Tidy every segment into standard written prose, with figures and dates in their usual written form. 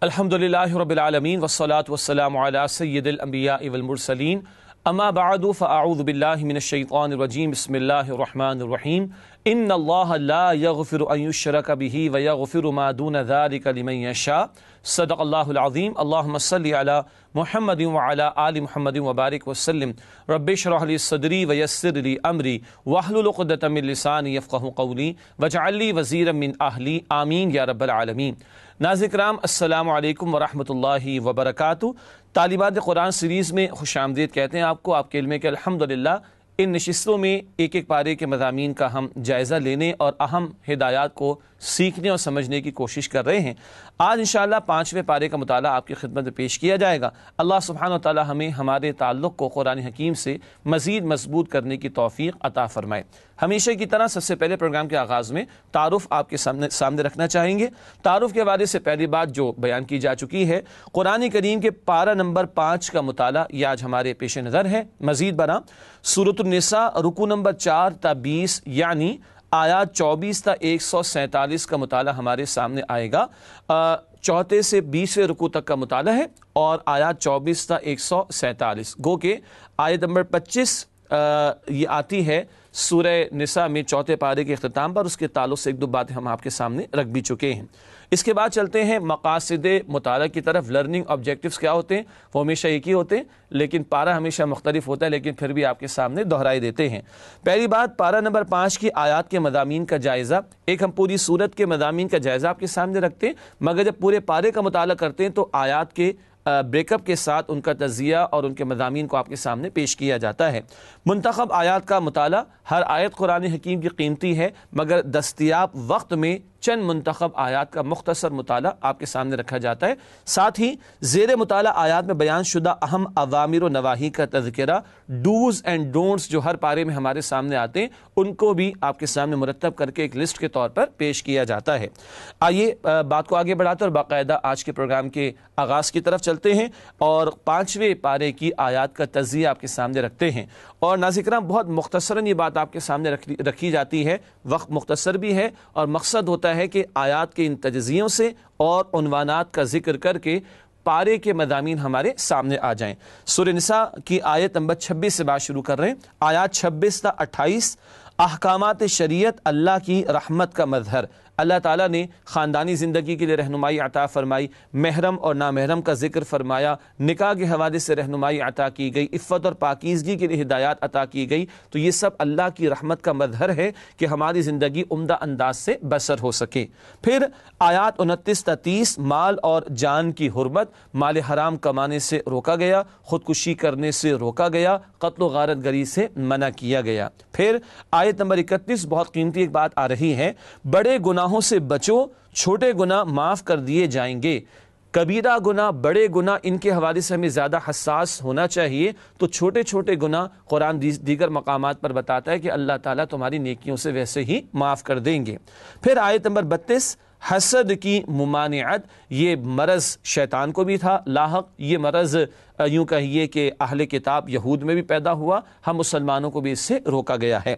الحمدللہ رب العالمین والصلاة والسلام علی سید الانبیاء والمرسلین اما بعد فاعوذ باللہ من الشیطان الرجیم بسم اللہ الرحمن الرحیم ان اللہ لا یغفر ان یشرک بہ ویغفر ما دون ذالک لمن یشاء صدق اللہ العظیم اللہم صلی علی محمد وعلی آل محمد وبارک وسلم رب اشرح لی صدری ویسر لی امری واحلل عقدۃ من لسانی یفقہوا قولی واجعل لی وزیرا من اہلی آمین یا رب العالمین. ناظرین کرام السلام علیکم ورحمۃ اللہ وبرکاتہ. طالبات قرآن سیریز میں خوش آمدید کہتے ہیں آپ کو آپ کے علمے کے الحمدللہ. ان نشستوں میں ایک ایک پارے کے مضامین کا ہم جائزہ لینے اور اہم ہدایات کو سیکھنے اور سمجھنے کی کوشش کر رہے ہیں. آج انشاءاللہ پانچویں پارے کا مطالعہ آپ کی خدمت میں پیش کیا جائے گا. اللہ سبحانہ وتعالی ہمیں ہمارے تعلق کو قرآن حکیم سے مزید مضبوط کرنے کی توفیق عطا فرمائے. ہمیشہ کی طرح سب سے پہلے پروگرام کے آغاز میں تعارف آپ کے سامنے رکھنا چاہیں گے. تعارف کے حوالے سے پہلی بات جو بیان کی جا چکی ہے قرآن کریم کے پارہ نمبر 5 کا مطالعہ یہ آج ہمارے پیش نظر ہے. مزید بنا سورۃ النساء رکوع نمبر 4 تا 20 یعنی آیات 24 تا 147 کا مطالعہ ہمارے سامنے آئے گا. 4 سے 20 رکوع تک کا مطالعہ ہے اور آیات 24 تا 147. گو کہ آیت نمبر 25 یہ آتی ہے سورہ نساء میں 4 پارے کے اختتام پر. اس کے تعلق سے ایک دو باتیں ہم آپ کے سامنے رکھ بھی چکے ہیں. اس کے بعد چلتے ہیں مقاصد مطالعہ کی طرف. لرننگ آبجیکٹیوز کیا ہوتے ہیں وہ ہمیشہ ایک ہی ہوتے ہیں لیکن پارہ ہمیشہ مختلف ہوتا ہے لیکن پھر بھی آپ کے سامنے دہرائی دیتے ہیں. پہلی بات پارہ نمبر 5 کی آیات کے مضامین کا جائزہ. ایک ہم پوری سورت کے مضامین کا جائزہ آپ کے سامنے رکھتے ہیں مگر جب پورے پارے کا مطالعہ کرتے ہیں تو آیات کے بریک اپ کے ساتھ ان کا تجزیہ اور ان کے مضامین کو آپ کے سامنے پیش کیا جاتا ہے. منتخب آیات کا مطالعہ. ہر آیت قرآن حکیم کی قیمتی ہے مگر دستیاب وقت میں چند منتخب آیات کا مختصر مطالعہ آپ کے سامنے رکھا جاتا ہے. ساتھ ہی زیر مطالعہ آیات میں بیان شدہ اہم اوامر و نواہی کا تذکرہ. ڈوز اینڈ ڈونٹس جو ہر پارے میں ہمارے سامنے آتے ہیں ان کو بھی آپ کے سامنے مرتب کر کے ایک لسٹ کے طور پر پیش کیا جاتا ہے. آئیے بات کو آگے بڑھاتے اور باقاعدہ آج کے پروگرام کے آغاز کی طرف چلتے ہیں اور 5ویں پارے کی آیات کا تجزیہ آپ کے سامنے رکھتے ہیں. اور ناظرین کرام بہت مختصراً یہ بات آپ کے سامنے رکھی جاتی ہے. وقت مختصر بھی ہے اور مقصد ہوتا ہے کہ آیات کے ان تجزیوں سے اور عنوانات کا ذکر کر کے پارے کے مضامین ہمارے سامنے آ جائیں. سورہ نساء کی آیت نمبر 26 سے بات شروع کر رہے ہیں. آیات 26 تا 28 احکامات شریعت اللہ کی رحمت کا مظہر. اللہ تعالیٰ نے خاندانی زندگی کے لئے رہنمائی عطا فرمائی. محرم اور نامحرم کا ذکر فرمایا. نکاح کے حوالے سے رہنمائی عطا کی گئی. عفت اور پاکیزگی کے لئے ہدایات عطا کی گئی. تو یہ سب اللہ کی رحمت کا مظہر ہے کہ ہماری زندگی عمدہ انداز سے بسر ہو سکے. پھر آیات 29 تا 30 مال اور جان کی حرمت. مال حرام کمانے سے روکا گیا. خودکشی کرنے سے روکا گیا. قتل و غارت گری سے منع کیا گیا. پھر آیت نمبر 31 بہت قیمتی ایک بات آ رہی ہے. بڑے گناہ سے بچو چھوٹے گناہ معاف کر دیے جائیں گے. کبیرہ گناہ بڑے گناہ ان کے حوالے سے ہمیں زیادہ حساس ہونا چاہیے. تو چھوٹے چھوٹے گناہ قرآن دیگر مقامات پر بتاتا ہے کہ اللہ تعالیٰ تمہاری نیکیوں سے ویسے ہی معاف کر دیں گے. پھر آیت نمبر 32 حسد کی ممانعت. یہ مرض شیطان کو بھی تھا لاحق. یہ مرض یوں کہیے کہ اہل کتاب یہود میں بھی پیدا ہوا. ہم مسلمانوں کو بھی اس سے روکا گیا ہے.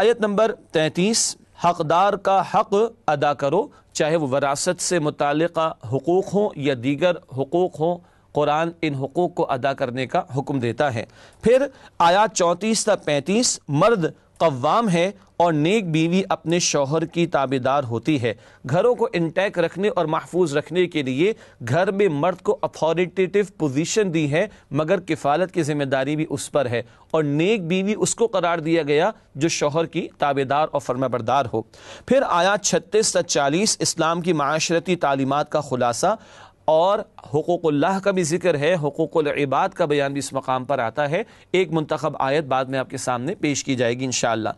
آیت نمبر 33 حقدار کا حق ادا کرو چاہے وہ وراثت سے متعلقہ حقوق ہوں یا دیگر حقوق ہوں. قرآن ان حقوق کو ادا کرنے کا حکم دیتا ہے. پھر آیات 34 تا 35 مرد قوام ہے اور نیک بیوی اپنے شوہر کی تابعدار ہوتی ہے. گھروں کو انٹیک رکھنے اور محفوظ رکھنے کے لیے گھر میں مرد کو اتھارٹیٹیو پوزیشن دی ہے مگر کفالت کی ذمہ داری بھی اس پر ہے. اور نیک بیوی اس کو قرار دیا گیا جو شوہر کی تابعدار اور فرمانبردار ہو. پھر آیات 36 تا 40 اسلام کی معاشرتی تعلیمات کا خلاصہ اور حقوق اللہ کا بھی ذکر ہے. حقوق العباد کا بیان بھی اس مقام پر آتا ہے. ایک منتخب آیت بعد میں آپ کے سامنے پیش کی جائے گی انشاءاللہ.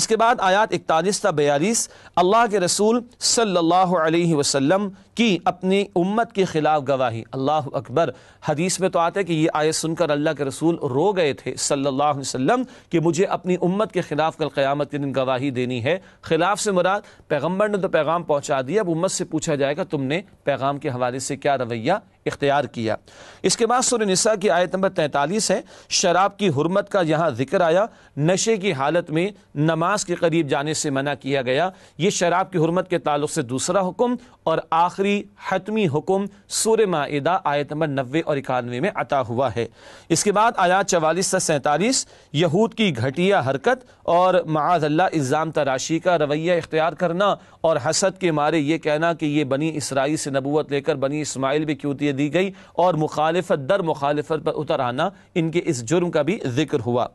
اس کے بعد آیات 41 تا 42 اللہ کے رسول صلی اللہ علیہ وسلم کی اپنی امت کے خلاف گواہی. اللہ اکبر. حدیث میں تو آتا ہے کہ یہ آیت سن کر اللہ کے رسول رو گئے تھے صلی اللہ علیہ وسلم کہ مجھے اپنی امت کے خلاف کل قیامت کے دن گواہی دینی ہے. خلاف سے مراد پیغمبر نے تو پیغام پہنچا دیا. اب امت سے پوچھا جائے گا تم نے پیغام کے حوالے سے کیا رویہ इख्तियार किया। इसके बाद सूरह निसा की आयत नंबर 43 है, शराब की हुर्मत का यहाँ जिक्र आया। नशे की हालत में नमाज के करीब जाने से मना किया गया। ये शराब की हुर्मत के ताल्लुक से दूसरा हुक्म और आखिरी हतमी हुक्म सूरह माइदा आयत नंबर 90 और 91 में अता हुआ है। इसके बाद आयात 44 से 47 यहूद की घटिया हरकत और माअज़ल्लाह इल्ज़ाम तराशी का रवैया इख्तियार करना और हसद के मारे ये कहना कि ये बनी इसराइल से नबूवत लेकर बनी इस्माइल भी क्यों दी गई और मुखालिफत दर मुखालिफत पर उतर आना, इनके इस जुर्म का भी जिक्र हुआ।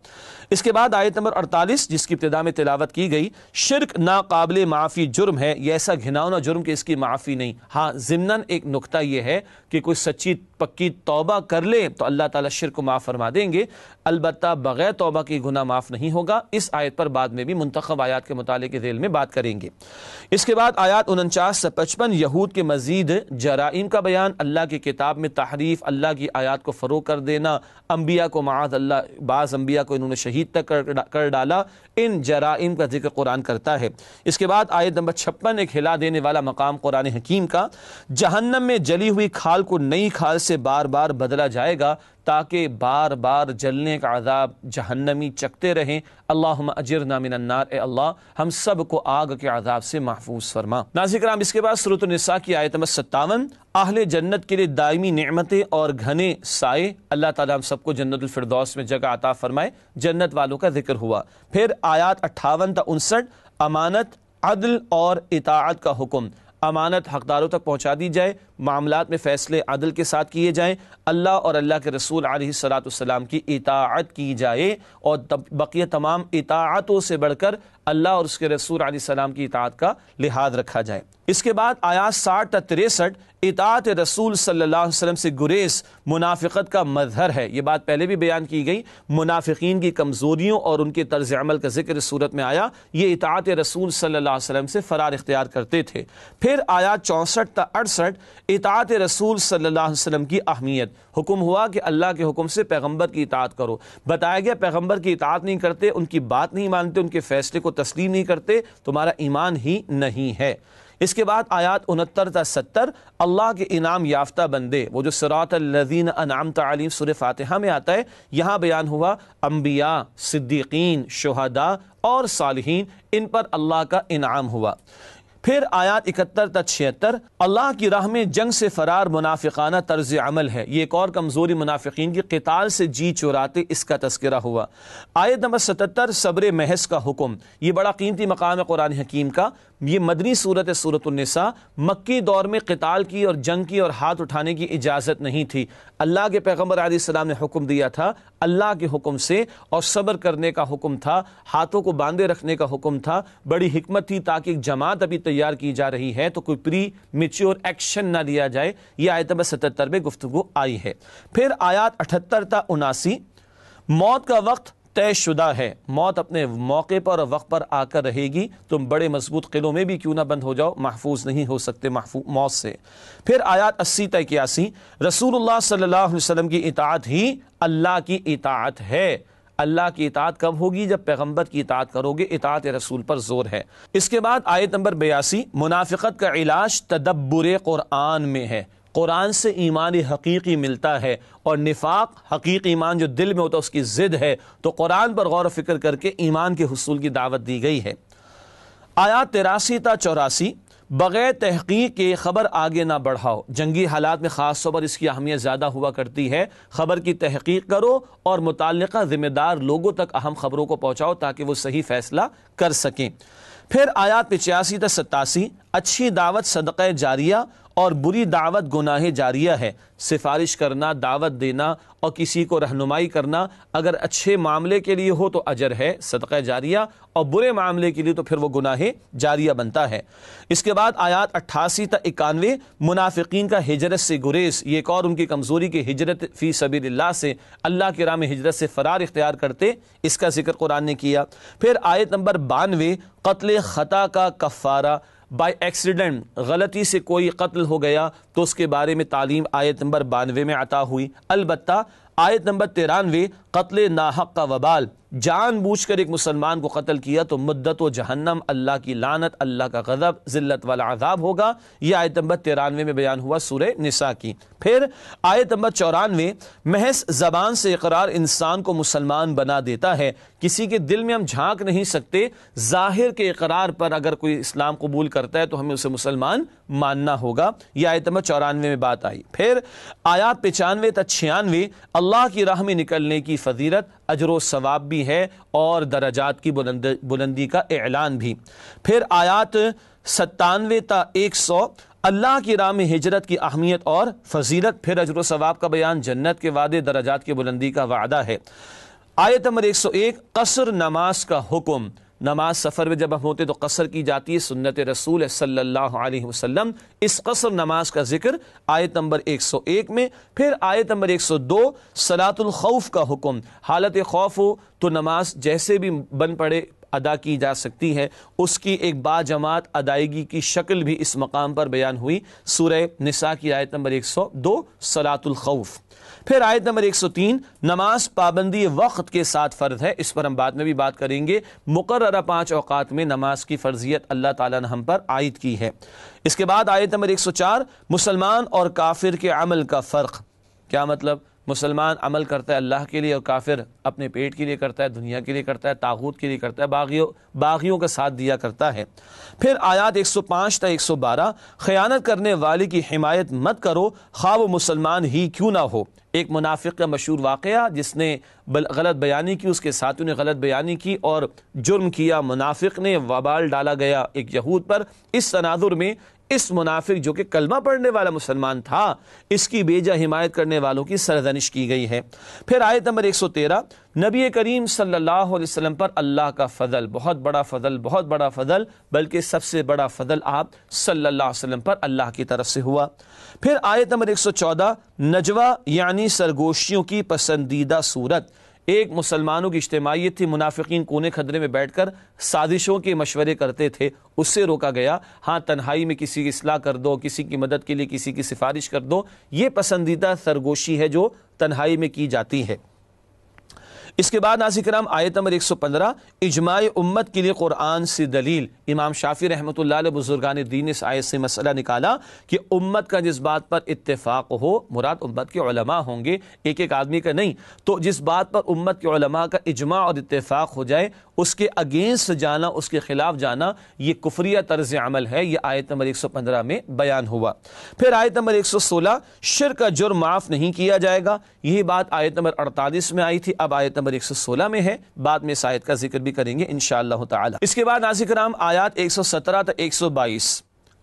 इसके बाद आयत नंबर 48 जिसकी इब्तिदा में तिलावत की गई, शिर्क नाकाबिल माफ़ी जुर्म है, ये ऐसा घिनौना जुर्म कि इसकी माफ़ी नहीं। हाँ, ज़िम्नन एक नुक्ता ये है कि कोई सच्ची पक्की तौबा कर ले तो अल्लाह ताला शिर्क को माफ़ फरमा देंगे, अलबत्ता बग़ैर तौबा के गुनाह माफ़ नहीं होगा। इस आयत पर बाद में भी मुंतखब आयत के मुताले के ज़ेल में बात करेंगे। इसके बाद आयत 49 से 55 यहूद के मज़ीद जराइम का बयान, अल्लाह की किताब में तहरीफ, अल्लाह की आयत को फ़रोग़ कर देना, अम्बिया को माअद अल्लाह बाज़ अम्बिया को इन्होंने शहीद तक कर डाला, इन जराइम का जिक्र कुरान करता है। इसके बाद आयत नंबर 56 एक हिला देने वाला मकाम कुरान हकीम का, जहन्नम में जली हुई खाल को नई खाल से बार बार बदला जाएगा ताकि बार बार जलने का अज़ाब जहन्नमी चकते रहें। अल्लाहुम्मा अजिरना मिनन्नार, ए अल्लाह हम सब को आग के अज़ाब से महफूज फरमा। नाज़रीन किराम, इसके बाद सूरत निसा की आयत नंबर 57 आहले जन्नत के लिए दायमी नेमतें और घने साए, अल्लाह ताला हम सबको जन्नतुल फिरदौस में जगह अता फरमाए, जन्नत वालों का जिक्र हुआ। फिर आयात 58 से 59 अमानत, अदल और इताअत का हुक्म, अमानत हकदारों तक पहुँचा दी जाए, मामलात में फ़ैसले अदल के साथ किए जाएं, अल्लाह और अल्लाह के रसूल अलैहिस्सलाम की इताअत की जाए और बकिया तमाम इताअतों से बढ़कर अल्लाह और उसके रसूल अलैहिस्सलाम की इताअत का लिहाज रखा जाए। इसके बाद आयात 60 से 63 इताअत रसूल सल्लल्लाहु अलैहि वसल्लम से गुरेज मुनाफिकत का मजहर है। ये बात पहले भी बयान की गई, मुनाफिकीन की कमज़ोरियों और उनके तर्ज अमल का जिक्र सूरत में आया, ये इताअत रसूल सल्लल्लाहु अलैहि वसल्लम से फ़रार इख्तियार करते थे। फिर आयात 64 से 68 इताअत रसूल सल्लल्लाहु अलैहि वसल्लम की अहमियत, हुक्म हुआ कि अल्लाह के हुक्म से पैगम्बर की इताअत करो, बताया गया पैगम्बर की इताअत नहीं करते, उनकी बात नहीं मानते, उनके फ़ैसले को तस्लीम नहीं करते, तुम्हारा ईमान ही नहीं है। इसके बाद आयात 69 से 70 अल्लाह के इनाम याफ्ता बंदे, वो जो सिरात अल्लज़ीन अनअमत अलैहिम सूरह फातिहा में आता है, यहाँ बयान हुआ अम्बिया, सिद्दीकीन, शुहदा और सालिहीन, इन पर अल्लाह का इनाम हुआ। फिर आयात 71 से 76 अल्लाह की राह में जंग से फरार मुनाफिकाना तर्ज अमल है, ये एक और कमज़ोरी मुनाफिकीन की क़िताल से जी चुराते, इसका तस्करा हुआ। आयत नंबर 77 सब्र महज का हुक्म, ये बड़ा कीमती मकाम है कुरान हकीम का। ये मदनी सूरत है सूरत निसा, मक्की दौर में क़िताल की और जंग की और हाथ उठाने की इजाज़त नहीं थी, अल्लाह के पैगम्बर अलैहिस्सलाम ने हुक्म दिया था अल्लाह के हुक्म से, और सब्र करने का हुक्म था, हाथों को बांधे रखने का हुक्म था। बड़ी हिकमत थी ताकि एक जमात अभी तैयार की जा रही है तो कोई प्री मेच्योर एक्शन ना लिया जाए, यह आयत नंबर 77 में गुफ्तगू आई है। फिर आयात 78 से 79 मौत का वक्त तय शुदा है, मौत अपने मौके पर और वक्त पर आकर रहेगी, तुम बड़े मजबूत किलों में भी क्यों ना बंद हो जाओ, महफूज नहीं हो सकते मौत से। फिर आयात 80 से 81 रसूलुल्लाह सल्लल्लाहु अलैहि वसल्लम की इताअत ही अल्लाह की इताअत है। अल्लाह की इताअत कब होगी, जब पैगंबर की इताअत करोगे, इताअत रसूल पर जोर है। इसके बाद आयत नंबर 82 मुनाफिकत का इलाज तदब्बुर कुरान में है, कुरान से ईमान हकीकी मिलता है और निफाक हकीकी ईमान जो दिल में होता है उसकी ज़िद है, तो कुरान पर गौर फिक्र करके ईमान के हुसूल की दावत दी गई है। आयात 83 से 84 बग़ैर तहक़ीक़ के ख़बर आगे ना बढ़ाओ, जंगी हालात में ख़ास तौर पर इसकी अहमियत ज़्यादा हुआ करती है, ख़बर की तहक़ीक़ करो और मुताल्लिक़ा ज़िम्मेदार लोगों तक अहम ख़बरों को पहुँचाओ ताकि वो सही फ़ैसला कर सकें। फिर आयात 85 से 87 अच्छी दावत सदक़ा जारिया और बुरी दावत गुनाह जारिया है, सिफारिश करना, दावत देना और किसी को रहनुमाई करना, अगर अच्छे मामले के लिए हो तो अजर है सदक़ा जारिया और बुरे मामले के लिए तो फिर वो गुनाह जारिया बनता है। इसके बाद आयात 88 से 91 मुनाफिकीन का हिजरत से गुरेज, ये एक और उनकी कमज़ोरी की हिजरत फ़ी सबीलिल्लाह से, अल्लाह के राह में हिजरत से फ़रार इख्तियार करते, इसका जिक्र कुरान ने किया। फिर आयत नंबर 92 कत्ल ख़ता का कफ़ारा, बाय एक्सीडेंट गलती से कोई कत्ल हो गया तो उसके बारे में तालीम आयत नंबर 92 में आता हुई, अलबत्ता आयत नंबर 93 कत्ल नाहक का वबाल, जानबूझकर एक मुसलमान को कत्ल किया तो मुद्दत व जहन्नम, अल्लाह की लानत, अल्लाह का गज़ब, ज़िल्लत वाला अज़ाब होगा। यह आयत नंबर 93 में बयान हुआ सूरह निसा की। फिर आयत नंबर 94, महज ज़बान से इकरार इंसान को मुसलमान बना देता है, किसी के दिल में हम झांक नहीं सकते, ज़ाहिर के इकरार पर अगर कोई इस्लाम कबूल करता है तो हमें उसे मुसलमान मानना होगा। यह आयत नंबर 94 में बात आई। फिर आयत 95 से 96 अल्लाह की राह में निकलने की फजीलत, अजर व सवाब भी है और दरजात की बुलंदी का ऐलान भी। फिर आयत 97 से 100 अल्लाह की राह में हिजरत की अहमियत और फजीलत, फिर अजर व सवाब का बयान, जन्नत के वादे, दरजात की बुलंदी का वादा है। आयत नंबर 101 कसर नमाज का हुक्म, नमाज सफ़र में जब हम होते तो कसर की जाती है, सुन्नत रसूल है सल्लल्लाहु अलैहि वसल्लम। इस कसर नमाज का जिक्र आयत नंबर 101 में। फिर आयत नंबर 102 सलातुल खौफ का हुक्म, हालत खौफ हो तो नमाज जैसे भी बन पड़े अदा की जा सकती है, उसकी एक बाजमात अदायगी की शक्ल भी इस मकाम पर बयान हुई, सूरह निसा की आयत नंबर 102 सलातुल खौफ। फिर आयत नंबर 103 नमाज पाबंदी वक्त के साथ फ़र्ज है, इस पर हम बाद में भी बात करेंगे, मुकर्ररा 5 औकात में नमाज की फ़र्जियत अल्लाह ताला ने हम पर आयद की है। इसके बाद आयत नंबर 104 मुसलमान और काफिर के अमल का फ़र्क, क्या मतलब, मुसलमान अमल करता है अल्लाह के लिए और काफिर अपने पेट के लिए करता है, दुनिया के लिए करता है, तागूत के लिए करता है, बागियों का साथ दिया करता है। फिर आयत 105 से 112 खयानत करने वाले की हिमायत मत करो, ख्वाह वो मुसलमान ही क्यों ना हो। एक मुनाफिक का मशहूर वाक़या, जिसने गलत बयानी की, उसके साथियों ने गलत बयानी की और जुर्म किया, मुनाफिक ने वबाल डाला गया एक यहूद पर। इस तनाजुर में इस मुनाफिक जो कि कलमा पढ़ने वाला मुसलमान था, इसकी बेजा हिमायत करने वालों की सरजनिश की गई है। फिर आयत नंबर 113 नबी करीम सल्लल्लाहु अलैहि वसल्लम पर अल्लाह का फ़ज़ल, बहुत बड़ा फ़ज़ल, बल्कि सबसे बड़ा फ़ज़ल आप सल्लल्लाहु अलैहि वसल्लम पर अल्लाह की तरफ से हुआ। फिर आयत नंबर 114 नजवा यानी सरगोशियों की पसंदीदा सूरत, एक मुसलमानों की इज्तिमाइयत थी, मुनाफिकीन कोने खदरे में बैठकर साजिशों के मशवरे करते थे, उससे रोका गया। हाँ, तन्हाई में किसी की इस्लाह कर दो, किसी की मदद के लिए किसी की सिफारिश कर दो, ये पसंदीदा सरगोशी है जो तन्हाई में की जाती है। इसके बाद नाज़रीन किराम आयत नंबर 115 इजमाए उम्मत के लिए कुरान से दलील, इमाम शाफी रहमतुल्लाह अलैह बुजुर्गान दीन इस आयत से मसला निकाला कि उम्मत का जिस बात पर इत्तेफाक हो, मुराद उम्मत के उलमा होंगे, एक एक आदमी का नहीं, तो जिस बात पर उम्मत के उलमा का इजमा और इत्तेफाक हो जाए, उसके अगेंस्ट जाना, उसके खिलाफ जाना, ये कुफरिया तर्ज अमल है। यह आयत नंबर 115 में बयान हुआ। फिर आयत नंबर 116 शिर्क का जुर्म माफ़ नहीं किया जाएगा, यही बात आयत नंबर 48 में आई थी, अब आयत 116 में है, बाद में इस आयत का जिक्र भी करेंगे इंशाअल्लाह ताला। इसके बाद नाज़रीन किराम आयत 117 से 122,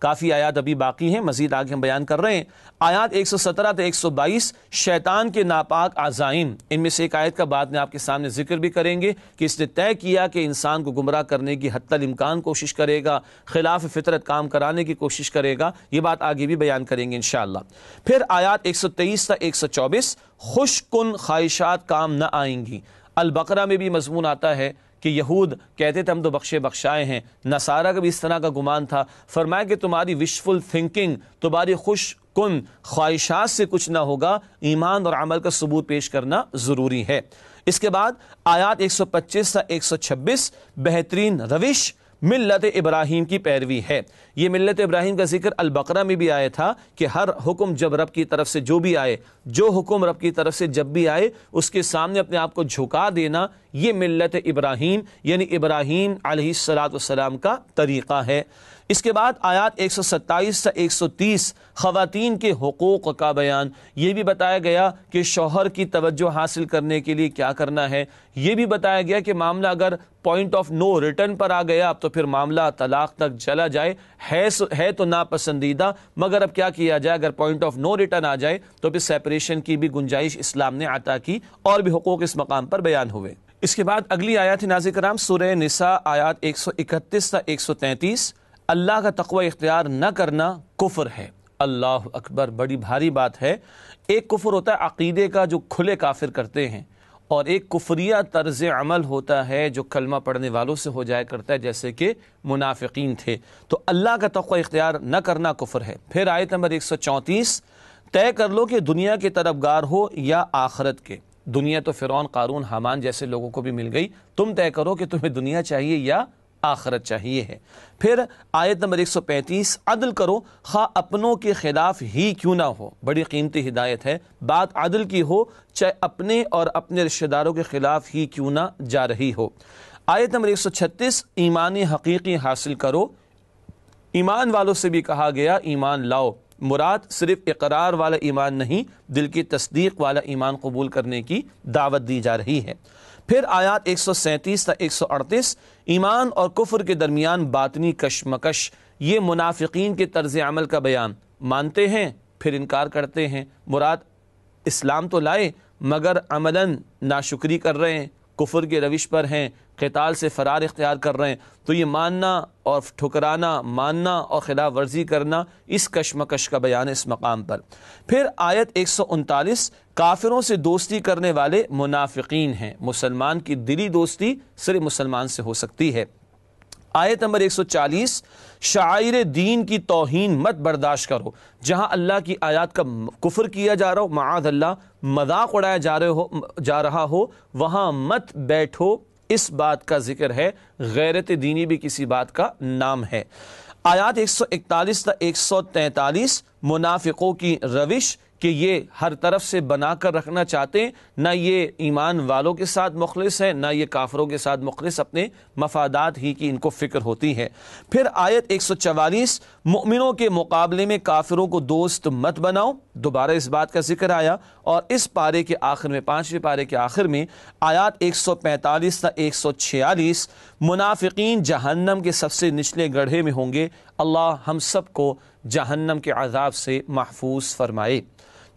काफ़ी आयत अभी बाकी हैं, मज़ीद आगे हम बयान कर रहे हैं। आयत 117 से 122 शैतान के नापाक आज़ाइम, इनमें से एक आयत का बाद में आपके सामने जिक्र भी करेंगे कि इसने तय किया कि इंसान को गुमराह करने की हत्तल इम्कान कोशिश करेगा, खिलाफ फितरत काम कराने की कोशिश करेगा, ये बात आगे भी बयान करेंगे इंशाअल्लाह। फिर आयत 123 से 124 खुशकुन ख्वाहिशात काम न आएंगी। अल-बकरा में भी मजमून आता है कि यहूद कहते थे हम तो बख्शे बख्शाए हैं, नसारा का भी इस तरह का गुमान था, फरमाया कि तुम्हारी विशफुल थिंकिंग, तुम्हारी खुशकुन ख्वाहिशात से कुछ ना होगा, ईमान और अमल का सबूत पेश करना ज़रूरी है। इसके बाद आयत 125 से 126 बेहतरीन रविश मिल्लत इब्राहीम की पैरवी है। ये मिल्लत इब्राहीम का जिक्र अल-बकरा में भी आया था कि हर हुक्म जब रब की तरफ से जो भी आए, जो हुक्म रब की तरफ से जब भी आए, उसके सामने अपने आप को झुका देना, ये मिल्लत इब्राहीम यानी इब्राहीम अलैहिस्सलाम का तरीक़ा है। इसके बाद आयत 127 से 130 ख़वातीन के हुकूक़ का बयान, ये भी बताया गया कि शौहर की तवज्जो हासिल करने के लिए क्या करना है। ये भी बताया गया कि मामला अगर पॉइंट ऑफ नो रिटर्न पर आ गया, अब तो फिर मामला तलाक़ तक चला जाए, है तो नापसंदीदा, मगर अब क्या किया जाए, अगर पॉइंट ऑफ नो रिटर्न आ जाए तो फिर सेपरेशन की भी गुंजाइश इस्लाम ने अता की, और भी हुकूक़ इस मकाम पर बयान हुए। इसके बाद अगली आयत है नाज़रीन किराम सूरह निसा आयत 131 से 133 अल्लाह का तक़वा इख्तियार न करना कुफ़र है। अल्लाह अकबर, बड़ी भारी बात है। एक कुफ़र होता है अक़ीदे का जो खुले काफिर करते हैं, और एक कुफरिया तर्ज अमल होता है जो कलमा पढ़ने वालों से हो जाया करता है, जैसे कि मुनाफिकीन थे। तो अल्लाह का तक़वा इख्तियार न करना कुफ़र है। फिर आयत नंबर 134 तय कर लो कि दुनिया के तरफगार हो या आखरत के, दुनिया तो फ़िरौन, क़ारून, हामान जैसे लोगों को भी मिल गई, तुम तय करो कि तुम्हें दुनिया चाहिए या आखरत चाहिए है। फिर आयत नंबर 135, अदल करो खा अपनों के खिलाफ ही क्यों ना हो। बड़ी कीमती हिदायत है, बात अदल की हो चाहे अपने और अपने रिश्तेदारों के खिलाफ ही क्यों ना जा रही हो। आयत नंबर 136, ईमान हकीकी हासिल करो। ईमान वालों से भी कहा गया ईमान लाओ, मुराद सिर्फ इकरार वाला ईमान नहीं, दिल की तस्दीक वाला ईमान कबूल करने की दावत दी जा रही है। फिर आयात 137 से 138, ईमान और कुफर के दरमियान बातनी कशमकश, ये मुनाफिकीन के तर्ज अमल का बयान, मानते हैं फिर इनकार करते हैं, मुराद इस्लाम तो लाए मगर अमलन नाशुक्री कर रहे हैं, कुफर के रविश पर हैं, क़िताल से फ़रार इख्तियार कर रहे हैं। तो ये मानना और ठुकराना, मानना और खिलाफ वर्जी करना, इस कशमकश का बयान इस मकाम पर। फिर आयत 139, काफिरों से दोस्ती करने वाले मुनाफिकीन हैं, मुसलमान की दिली दोस्ती सिर्फ मुसलमान से हो सकती है। आयत नंबर 140, शायर दीन की तौहीन मत बर्दाश्त करो। जहाँ अल्लाह की आयत का कुफर किया जा रहा हो, माआद अल्लाह मजाक उड़ाया जा रहा हो, वहाँ मत बैठो, इस बात का जिक्र है। गैरत दीनी भी किसी बात का नाम है। आयत 141 से 143, मुनाफिकों की रविश कि ये हर तरफ से बना कर रखना चाहते हैं, ना ये ईमान वालों के साथ मुखलिस है ना ये काफरों के साथ मुखलिस, अपने मफादात ही की इनको फ़िक्र होती है। फिर आयत 144, मुमिनों के मुकाबले में काफिरों को दोस्त मत बनाओ, दोबारा इस बात का जिक्र आया। और इस पारे के आखिर में, 5वें पारे के आखिर में, आयत 145 से 146, मुनाफिकीन जहन्नम के सबसे निचले गढ़े में होंगे, अल्लाह हम सब को जहन्नम के अज़ाब से महफूज फरमाए।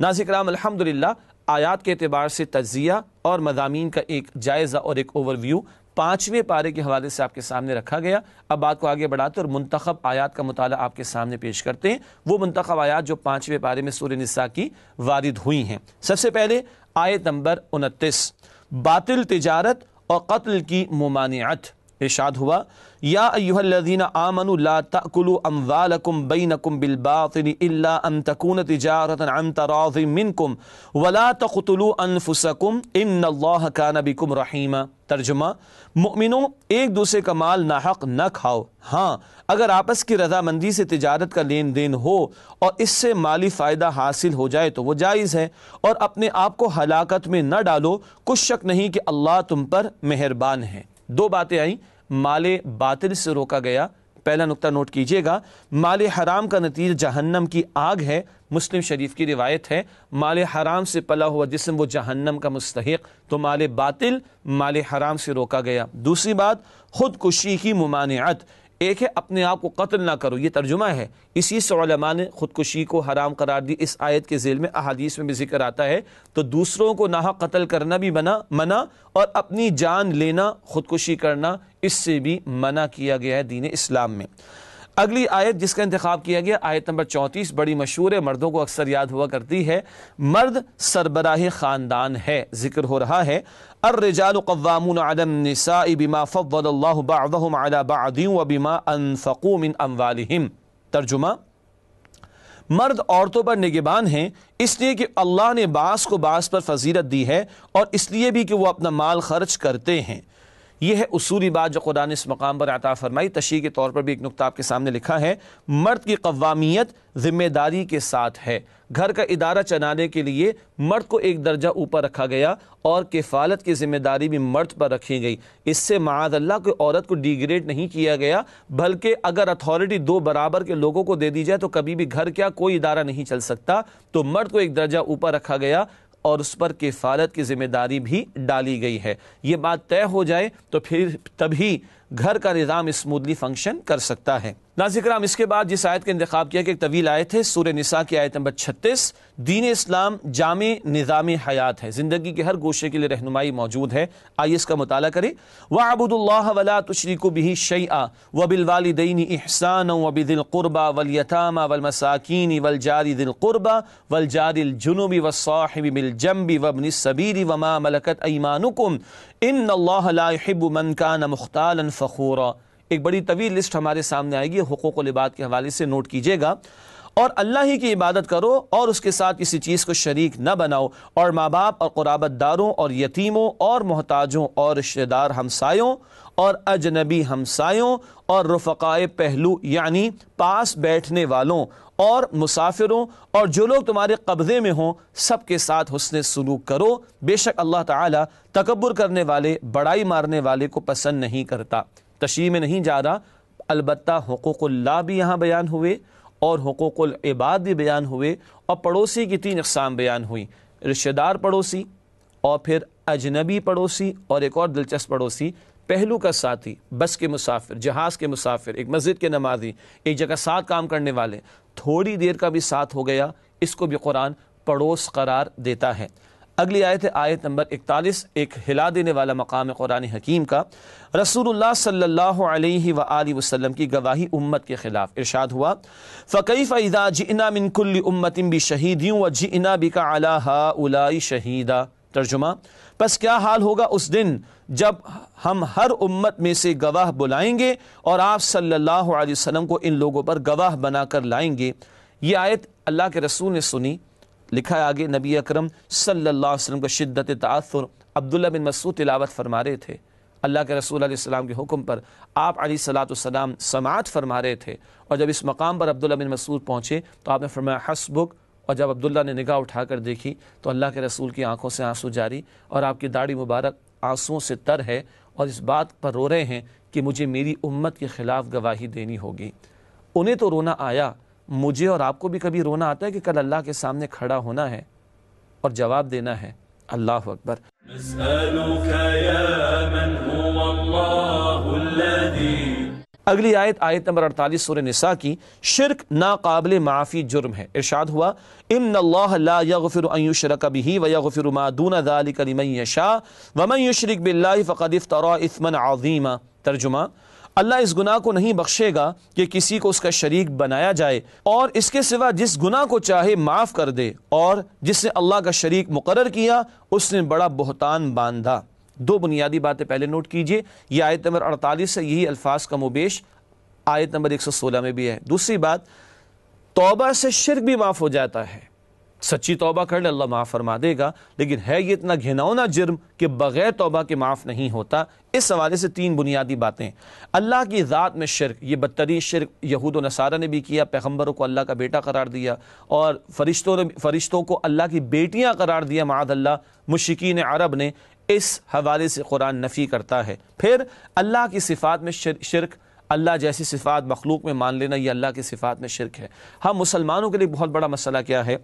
नाज़रीन किराम, अल्हम्दुलिल्लाह आयात के अतबार से तज्ज़िया और मज़ामीन का एक जायज़ा और एक ओवरव्यू 5वें पारे के हवाले से आपके सामने रखा गया। अब बात को आगे बढ़ाते और मुंतखब आयात का मुताला आपके सामने पेश करते हैं, वो मुंतखब आयात जो 5वें पारे में सूरह निसा की वारिद हुई हैं। सबसे पहले आयत नंबर 29, बातिल तिजारत और कत्ल की मुमानिअत। इरशाद हुआ, या अय्युहल्लज़ीना आमनु ला ताकुलू अम्वालकुम बैनकुम बिलबातिल इल्ला अन तकून तिजारतन अन तराज़िम मिनकुम वला तक़तुलू अनफुसकुम इन्नल्लाह कान बिकुम रहीमा। तर्जुमा, मुमिनों एक दूसरे का माल नाहक न खाओ, हाँ अगर आपस की रजामंदी से तिजारत का लेन देन हो और इससे माली फ़ायदा हासिल हो जाए तो वो जायज़ है, और अपने आप को हलाकत में न डालो, कुछ शक नहीं कि अल्लाह तुम पर मेहरबान है। दो बातें आई, माले बातिल से रोका गया, पहला नुक्ता नोट कीजिएगा, माले हराम का नतीजा जहन्नम की आग है, मुस्लिम शरीफ की रिवायत है, माले हराम से पला हुआ जिस्म वो जहन्नम का मुस्तहिक, तो माले बातिल माले हराम से रोका गया। दूसरी बात, खुदकुशी की मुमानिअत, एक है अपने आप को कत्ल ना करो, ये तर्जुमा है, इसी से उलमा ने खुदकुशी को हराम करार दी, इस आयत के झेल में अहादीस में भी जिक्र आता है। तो दूसरों को नाहक कत्ल करना भी मना और अपनी जान लेना, खुदकुशी करना, इससे भी मना किया गया है दीन इस्लाम में। अगली आयत जिसका इंतखाब किया गया आयत नंबर 34, बड़ी मशहूर है, मर्दों को अक्सर याद हुआ करती है, मर्द सरबराह ख़ानदान है। जिक्र हो रहा है, अर्रिजालु क़व्वामून अला निसाई बिमा फ़द्दलल्लाहु बअदहुम अला बअदिन व बिमा अनफ़क़ू मिन अमवालिहिम। तर्जुमा, मर्द औरतों पर निगहबान हैं इसलिए कि अल्लाह ने बास को बास पर फजीलत दी है और इसलिए भी कि वह अपना माल खर्च करते हैं। यह है उसूली बात जो क़ुरान ने इस मकाम पर अता फरमाई। तशरीह के तौर पर भी एक नुक्ता आपके सामने लिखा है, मर्द की क़वामियत ज़िम्मेदारी के साथ है, घर का इदारा चलाने के लिए मर्द को एक दर्जा ऊपर रखा गया और किफ़ालत की ज़िम्मेदारी भी मर्द पर रखी गई। इससे माअल्लाह कोई औरत को डिग्रेड नहीं किया गया, बल्कि अगर अथॉरिटी दो बराबर के लोगों को दे दी जाए तो कभी भी घर क्या कोई इदारा नहीं चल सकता। तो मर्द को एक दर्जा ऊपर रखा गया और उस पर किफ़ालत की ज़िम्मेदारी भी डाली गई है। ये बात तय हो जाए तो फिर तभी घर का निज़ाम स्मूदली फंक्शन कर सकता है। नाज़रीन किराम, इसके बाद जिस आयत का इंतखाब किया कि एक तवील आयत है, सूरह निसा की आयत नंबर 36, दीन इस्लाम जामे निज़ाम हयात है, ज़िंदगी के हर गोशे के लिए रहनुमाई मौजूद है। आइए इसका मुताला करें। वअबुदुल्लाह वला तुशरिकू बिही शैआ व बिलवालिदैन इहसाना व बिदिल क़ुरबा वल यतामा वल मसाकीन वल जारि दिल क़ुरबा वल जारिल जुनूबी वस्साहिबि बिल जंबि वब्निस सबील वमा मलकत अयमानुकुम इन्नल्लाह ला युहिब्बु मन कान मुख्तालन फ़खूरा। एक बड़ी तवील लिस्ट हमारे सामने आएगी हुकूक़ुल इबाद के हवाले से, नोट कीजिएगा। और अल्लाह ही की इबादत करो और उसके साथ किसी चीज़ को शरीक न बनाओ, और माँ बाप और क़ुराबत दारों और यतीमों और मोहताजों और रिश्तेदार हमसायों और अजनबी हमसायों और रफ़क़ाए पहलू यानी पास बैठने वालों और मुसाफिरों और जो लोग तुम्हारे कब्ज़े में हों सब के साथ हुस्न सलूक करो। बेशक अल्लाह ताला तकब्बुर करने वाले, बड़ाई मारने वाले को पसंद नहीं करता। तशरीह में नहीं जा रहा, अलबत्ता हुकूक़ुल्लाह भी यहाँ बयान हुए और हुकूक़ुल इबाद भी बयान हुए और पड़ोसी की तीन अक़साम बयान हुई, रिश्तेदार पड़ोसी और फिर अजनबी पड़ोसी और एक और दिलचस्प पड़ोसी, पहलू का साथी, बस के मुसाफिर, जहाज़ के मुसाफिर, एक मस्जिद के नमाजी, एक जगह साथ काम करने वाले, थोड़ी देर का भी साथ हो गया, इसको भी कुरान पड़ोस करार देता है। अगली आयत है आयत नंबर 41, एक हिला देने वाला मकाम कुरान हकीम का। रसूलुल्लाह सल्लल्लाहु अलैहि व आलि वसल्लम की गवाही उम्मत के ख़िलाफ़। इरशाद हुआ फ़कैफ़ इज़ा जि'ना मिन कुल्लि उम्मतिन बिशहीदिन व जि'ना बिका अला हाउलाइ शहीदा। तर्जुमा, बस क्या हाल होगा उस दिन जब हम हर उम्मत में से गवाह बुलाएंगे और आप सल्लल्लाहु अलैहि वसल्लम को इन लोगों पर गवाह बना कर लाएंगे। ये आयत अल्लाह के रसूल ने सुनी। लिखा है आगे नबी अकरम सल्लल्लाहु अलैहि वसल्लम को शिद्दत तआसुर, अब्दुल्ला बिन मसूद तिलावत फरमा रहे थे, अल्लाह के रसूल अलैहिस्सलाम के हुक्म पर आप अलैहिस्सलाम समात फरमा रहे थे, और जब इस मकाम पर अब्दुल्ला बिन मसूद पहुँचे तो आपने फरमाया हस्बुक, और जब अब्दुल्ला ने निगाह उठाकर देखी तो अल्लाह के रसूल की आंखों से आंसू जारी और आपकी दाढ़ी मुबारक आंसुओं से तर है और इस बात पर रो रहे हैं कि मुझे मेरी उम्मत के ख़िलाफ़ गवाही देनी होगी। उन्हें तो रोना आया, मुझे और आपको भी कभी रोना आता है कि कल अल्लाह के सामने खड़ा होना है और जवाब देना है। अल्लाह अकबर। अगली आयत आयत नंबर 48 सूरह निसा की। शिर्क नाकाबिल माफ़ी जुर्म है। इरशाद हुआ इन्नल्लाह ला यगफिरु अन युशरक बिही व यगफिरु मा दून ज़ालिका लिमन यशा व मन युशरिक बिल्लाहि फ़क़द इफ्तरा इस्मन अज़ीमा। तर्जुमा, अल्लाह इस गुनाह को नहीं बख्शेगा कि किसी को उसका शरीक बनाया जाए और इसके सिवा जिस गुनाह को चाहे माफ़ कर दे, और जिसने अल्लाह का शरीक मुकरर किया उसने बड़ा बहतान बांधा। दो बुनियादी बातें पहले नोट कीजिए। यह आयत नंबर 48 है, यही अल्फाज का मुबेश आयत नंबर 116 में भी है। दूसरी बात, तौबा से शिर्क भी माफ़ हो जाता है। सच्ची तौबा कर ले, अल्लाह माफ़ फरमा देगा, लेकिन है ये इतना घिनौना जुर्म कि बग़ैर तौबा के माफ़ नहीं होता। इस हवाले से तीन बुनियादी बातें। अल्लाह की ज़ात में शिर्क, ये बदतरीन शिर्क यहूद व नसारा ने भी किया, पैगम्बरों को अल्लाह का बेटा करार दिया और फरिश्तों को अल्लाह की बेटियाँ करार दिया माअल्लाह मुश्रिकीन अरब ने। इस हवाले से कुरान नफ़ी करता है। फिर अल्लाह की सिफ़ात में शिर्क, अल्लाह जैसी सिफ़ात मखलूक में मान लेना, यह अल्लाह की सिफ़ात में शिर्क है। हम मुसलमानों के लिए बहुत बड़ा मसला क्या है?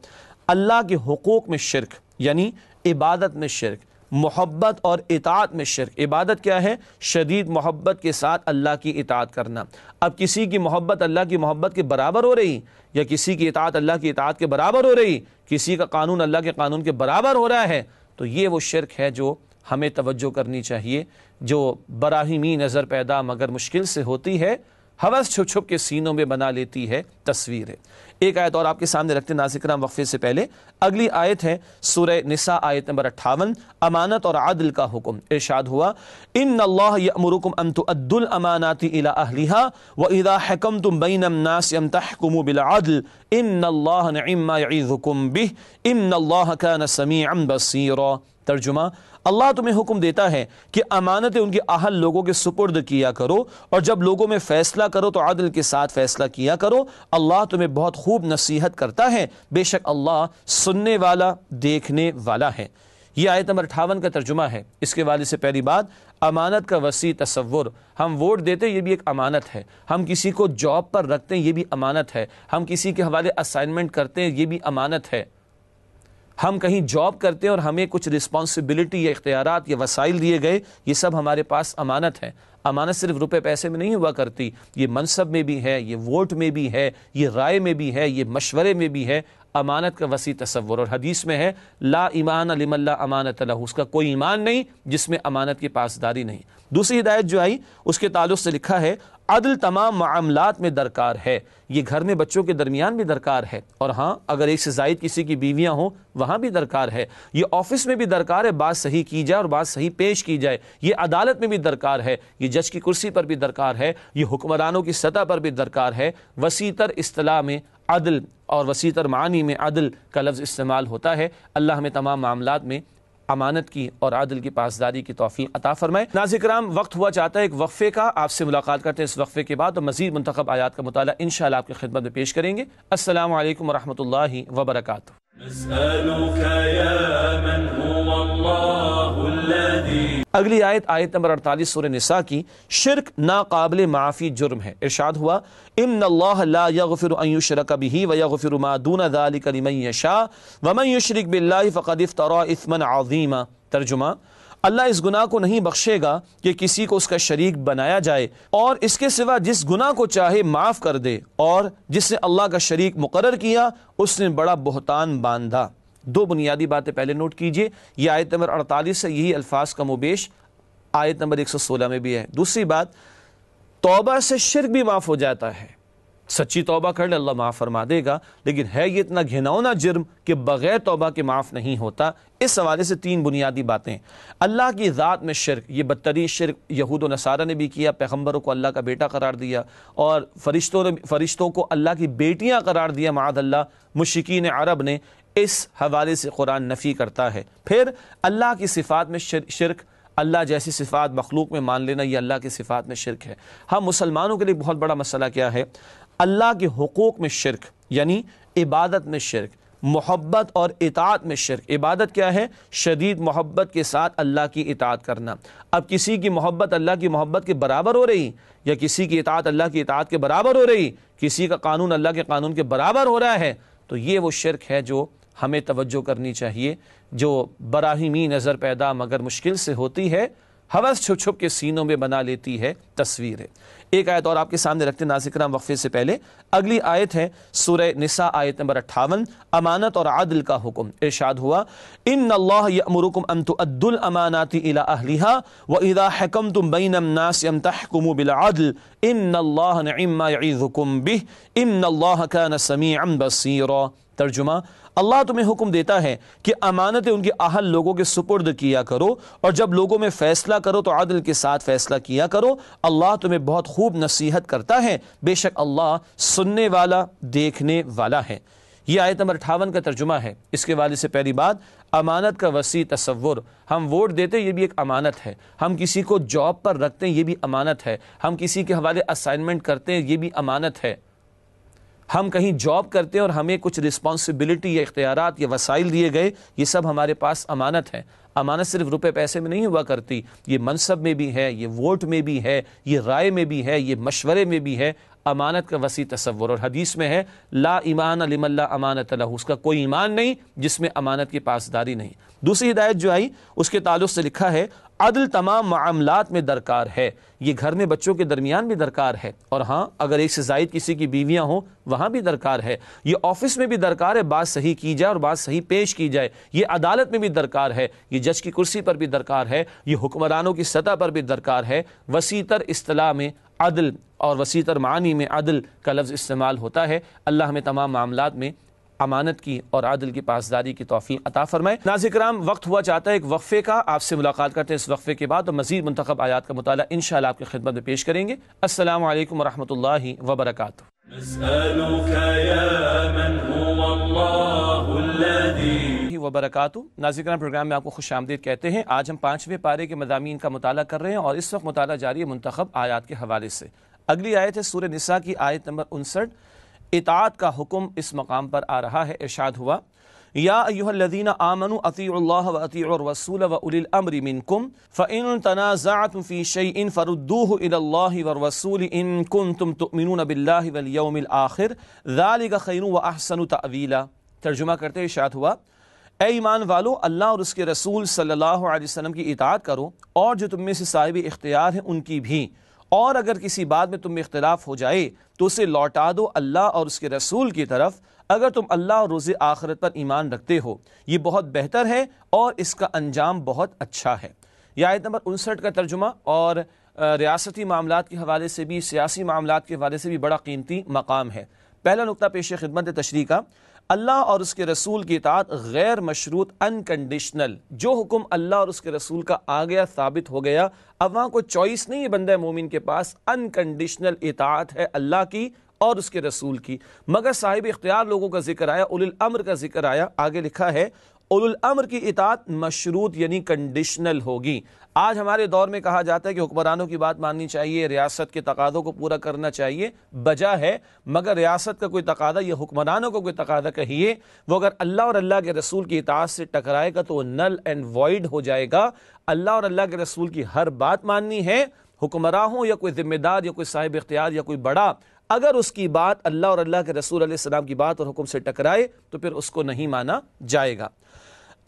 अल्लाह के हुकूक में शिर्क, यानी इबादत में शिर्क, मोहब्बत और इताअत में शिर्क। इबादत क्या है? शदीद मोहब्बत के साथ अल्लाह की इताअत करना। अब किसी की मोहब्बत अल्लाह की मोहब्बत के बराबर हो रही, या किसी की इताअत अल्लाह की इताअत के बराबर हो रही, किसी का कानून अल्लाह के कानून के बराबर हो रहा है, तो ये वो शिर्क है जो हमें तवज्जो करनी चाहिए, जो बराहिमी नज़र पैदा मगर मुश्किल से होती है, हवस छुप छुप के सीनों में बना लेती है तस्वीर है। एक आयत और आपके सामने रखते नाज़िरान वक्फे से पहले। अगली आयत है सूरह निसा आयत नंबर 58, अमानत और आदिल का हुक्म। इरशाद हुआ इन्नल्लाह यअमुरुकुम अन तुअद्दुल अमानाति इला अहलिहा व इज़ा हकमतुम बैनन नास अन तहकुमू बिल अदल इन्नल्लाह नि'मा यइज़ुकुम बिह इन्नल्लाह काना समीअन बसीरा। तर्जुमा, अल्लाह तुम्हें हुक्म देता है कि अमानतें उनके अहल लोगों के सुपुर्द किया करो, और जब लोगों में फ़ैसला करो तो आदिल के साथ फ़ैसला किया करो। अल्लाह तुम्हें बहुत खूब नसीहत करता है, बेशक अल्लाह सुनने वाला देखने वाला है। यह आयत नंबर 58 का तर्जुमा है। इसके वाले से पहली बात, अमानत का वसी तसव्वुर। हम वोट देते हैं, ये भी एक अमानत है। हम किसी को जॉब पर रखते हैं, ये भी अमानत है। हम किसी के हवाले असाइनमेंट करते हैं, ये भी अमानत है। हम कहीं जॉब करते हैं और हमें कुछ रिस्पॉन्सिबिलिटी या इख्तियारात या वसाइल दिए गए, ये सब हमारे पास अमानत है। अमानत सिर्फ रुपए पैसे में नहीं हुआ करती, ये मनसब में भी है, ये वोट में भी है, ये राय में भी है, ये मशवरे में भी है। अमानत का वसी तसव्वुर। और हदीस में है ला ईमान लिमन ला अमानत लहू, उसका कोई ईमान नहीं जिसमें अमानत की पासदारी नहीं। दूसरी हिदायत जो आई उसके ताल्लुक से लिखा है अदल तमाम मामलात में दरकार है। ये घर में बच्चों के दरमियान भी दरकार है, और हाँ अगर एक से ज़ायद किसी की बीवियाँ हों वहाँ भी दरकार है। ये ऑफिस में भी दरकार है, बात सही की जाए और बात सही पेश की जाए। ये अदालत में भी दरकार है, ये जज की कुर्सी पर भी दरकार है, ये हुक्मरानों की सतह पर भी दरकार है। वसीतर इस्तिलाह में अदल और वसी तर मानी में अदल का लफ्ज़ इस्तेमाल होता है। अल्लाह हमें तमाम मामलात में अमानत की और आदिल की पासदारी की तौफीक अता फरमाए। नाज़रीन किराम, वक्त हुआ चाहता है एक वक्फे का, आपसे मुलाकात करते हैं इस वक्फे के बाद और मज़ीद मुंतखब आयात का मुताला इंशाअल्लाह आपकी खिदमत में पेश करेंगे। अस्सलामु अलैकुम वरहमतुल्लाहि वबरकातुहु। अगली आयत, आयत नंबर 48 सूरह निसा की, शिर्क नाकाबिल माफ़ी जुर्म है। इरशाद हुआ, इन्नल्लाह ला यग़फ़िरु अन युश्रक बिही व यग़फ़िरु मा दून ज़ालिक लिमन यशा व मन युश्रिक बिल्लाहि फ़क़द इफ़्तरा इस्मन अज़ीमा। तर्जुमा, अल्लाह इस गुनाह को नहीं बख्शेगा कि किसी को उसका शरीक बनाया जाए और इसके सिवा जिस गुनाह को चाहे माफ़ कर दे, और जिसने अल्लाह का शरीक मुकर्रर किया उसने बड़ा बहतान बांधा। दो बुनियादी बातें पहले नोट कीजिए, यह आयत नंबर 48 है, यही अल्फाज का मोबेश आयत नंबर 116 में भी है। दूसरी बात, तौबा से शिर्क भी माफ़ हो जाता है, सच्ची तौबा कर ले अल्लाह माफ़ फरमा देगा, लेकिन है ये इतना घिनौना जुर्म कि बग़ैर तौबा के माफ़ नहीं होता। इस हवाले से तीन बुनियादी बातें, अल्लाह की ज़ात में शिर्क, ये बदतरीन शिर्क यहूद व नसारा ने भी किया, पैगम्बरों को अल्लाह का बेटा करार दिया और फरिश्तों को अल्लाह की बेटियाँ करार दिया माअल्लाह, मुश्रिकीन अरब ने। इस हवाले से कुरान नफ़ी करता है। फिर अल्लाह की सिफ़ात में शिर्क, अल्लाह जैसी सिफ़ात मखलूक में मान लेना, यह अल्लाह की सिफ़ात में शिर्क है। हम मुसलमानों के लिए बहुत बड़ा मसला क्या है, अल्लाह के हुकूक में शिर्क, यानी इबादत में शिर्क, मोहब्बत और इताअत में शिर्क। इबादत क्या है, शदीद मोहब्बत के साथ अल्लाह की इताअत करना। अब किसी की मोहब्बत अल्लाह की मोहब्बत के बराबर हो रही, या किसी की इताअत अल्लाह की इताअत के बराबर हो रही, किसी का कानून अल्लाह के कानून के बराबर हो रहा है, तो ये वो शिर्क है जो हमें तवज्जो करनी चाहिए, जो बराहिमी नज़र पैदा मगर मुश्किल से होती है, हवस छुप छुप के सीनों में बना लेती है तस्वीर है। एक आयत और आपके सामने रखते हैं नाज़रीन वक्फे से पहले, अगली आयत है सूरह निसा आयत नंबर 58, अमानत और आदिल का हुक्म। इरशाद हुआ, इन्नल्लाह यअमुरुकुम अन तुअद्दुल अमानाति इला अहलिहा व इज़ा हकमतुम बैनन नास अन तहकुमू बिल अदल इन्नल्लाह निअ्मा यईज़ुकुम बिह इन्नल्लाह काना समीअन बसीरा। तर्जुमा, अल्लाह तुम्हें हुक्म देता है कि अमानतें उनके अहल लोगों के सुपुर्द किया करो और जब लोगों में फ़ैसला करो तो आदिल के साथ फ़ैसला किया करो। अल्लाह तुम्हें बहुत खूब नसीहत करता है, बेशक अल्लाह सुनने वाला देखने वाला है। यह आयत नंबर 58 का तर्जुमा है। इसके वाले से पहली बात, अमानत का वसी तसव्वुर, हम वोट देते हैं ये भी एक अमानत है, हम किसी को जॉब पर रखते हैं ये भी अमानत है, हम किसी के हवाले असाइनमेंट करते हैं ये भी अमानत है, हम कहीं जॉब करते हैं और हमें कुछ रिस्पॉन्सिबिलिटी या इख्तियारात या वसाइल दिए गए, ये सब हमारे पास अमानत है। अमानत सिर्फ रुपए पैसे में नहीं हुआ करती, ये मनसब में भी है, ये वोट में भी है, ये राय में भी है, ये मशवरे में भी है। अमानत का वसी तसव्वुर। और हदीस में है, ला ईमान लिमन ला अमानत लहू, उसका कोई ईमान नहीं जिसमें अमानत की पासदारी नहीं। दूसरी हिदायत जो आई उसके ताल्लुक़ से लिखा है, अदल तमाम मामलात में दरकार है, ये घर में बच्चों के दरमियान भी दरकार है, और हाँ अगर एक से ज़ायद किसी की बीवियाँ हों वहाँ भी दरकार है, ये ऑफिस में भी दरकार है, बात सही की जाए और बात सही पेश की जाए, ये अदालत में भी दरकार है, ये जज की कुर्सी पर भी दरकार है, ये हुक्मरानों की सतह पर भी दरकार है। वसीतर इस्तिलाह में अदल और वसीतर मानी में अदल का लफ्ज़ इस्तेमाल होता है। अल्लाह हमें तमाम मामलात में अमानत की और आदिल की पासदारी की तौफीक अता फरमाए। नाज़रीन किराम, वक्त हुआ चाहता है एक वक्फे का, आपसे मुलाकात करते हैं इस वक्फे के बाद और मज़ीद मुंतखब आयात का मुताला इंशाअल्लाह आपकी खिदमत में पेश करेंगे। अस्सलामु अलैकुम वरहमतुल्लाहि वबरकातुहु। नाज़रीन किराम, प्रोग्राम में आपको खुश आमदीद कहते हैं। आज हम 5वें पारे के मज़ामीन का मुताला कर रहे हैं और इस वक्त मुताला जारी है मुंतखब आयात के हवाले से। अगली आयत है सूरह निसा की आयत नंबर 59, इताअत का हुक्म इस मकाम पर आ रहा है। इरशाद हुआ, या अय्युहल्लज़ीना आमनू अतीउल्लाह व अतीउर रसूल व उलिल अम्रि मिनकुम फ़इन तनाज़अतुम फ़ी शैइन फ़रुद्दूहु इलल्लाहि व रसूल इन कुन्तुम तु'मिनून बिल्लाहि वल यौमिल आखिर ज़ालिका ख़ैरुन व अहसनु तअवीला। तर्जुमा करते इरशाद हुआ, ए ईमान वालो, अल्लाह और उसके रसूल सल्लल्लाहु अलैहि वसल्लम की इताअत करो और जो तुम में से साहिब इख्तियार हैं उनकी भी, और अगर किसी बात में तुम में इख्तिलाफ हो जाए तो उसे लौटा दो अल्लाह और उसके रसूल की तरफ, अगर तुम अल्लाह और रोज़े आखिरत पर ईमान रखते हो। ये बहुत बेहतर है और इसका अंजाम बहुत अच्छा है। यह आयत नंबर 59 का तर्जुमा और रियासती मामलात के हवाले से भी, सियासी मामलात के हवाले से भी बड़ा कीमती मकाम है। पहला नुक्ता पेश खिदमत तशरीह का, अल्लाह और उसके रसूल की इताअत गैर मशरूत, अनकंडीशनल, जो हुक्म अल्लाह और उसके रसूल का आ गया साबित हो गया, अब वहाँ कोई चॉइस नहीं है बंदा मोमिन के पास, अनकंडीशनल इताअत है अल्लाह की और उसके रसूल की, मगर साहिब इख्तियार लोगों का जिक्र आया, उलुल अम्र का जिक्र आया। आगे लिखा है उलुल अम्र की इताअत मशरूत यानी कंडीशनल होगी। आज हमारे दौर में कहा जाता है कि हुक्मरानों की बात माननी चाहिए, रियासत के तकादों को पूरा करना चाहिए, वजह है, मगर रियासत का कोई तकादा या हुक्मरानों का कोई तकादा कहिए, वो अगर अल्लाह और अल्लाह के रसूल की इताअत से टकराएगा तो नल एंड वॉइड हो जाएगा। अल्लाह और अल्लाह के रसूल की हर बात माननी है, हुक्मरान हो या कोई जिम्मेदार या कोई साहिब इख्तियार या कोई बड़ा, अगर उसकी बात अल्लाह और अल्लाह के रसूल अलैहिस्सलाम की बात और हुक्म से टकराए तो फिर उसको नहीं माना जाएगा।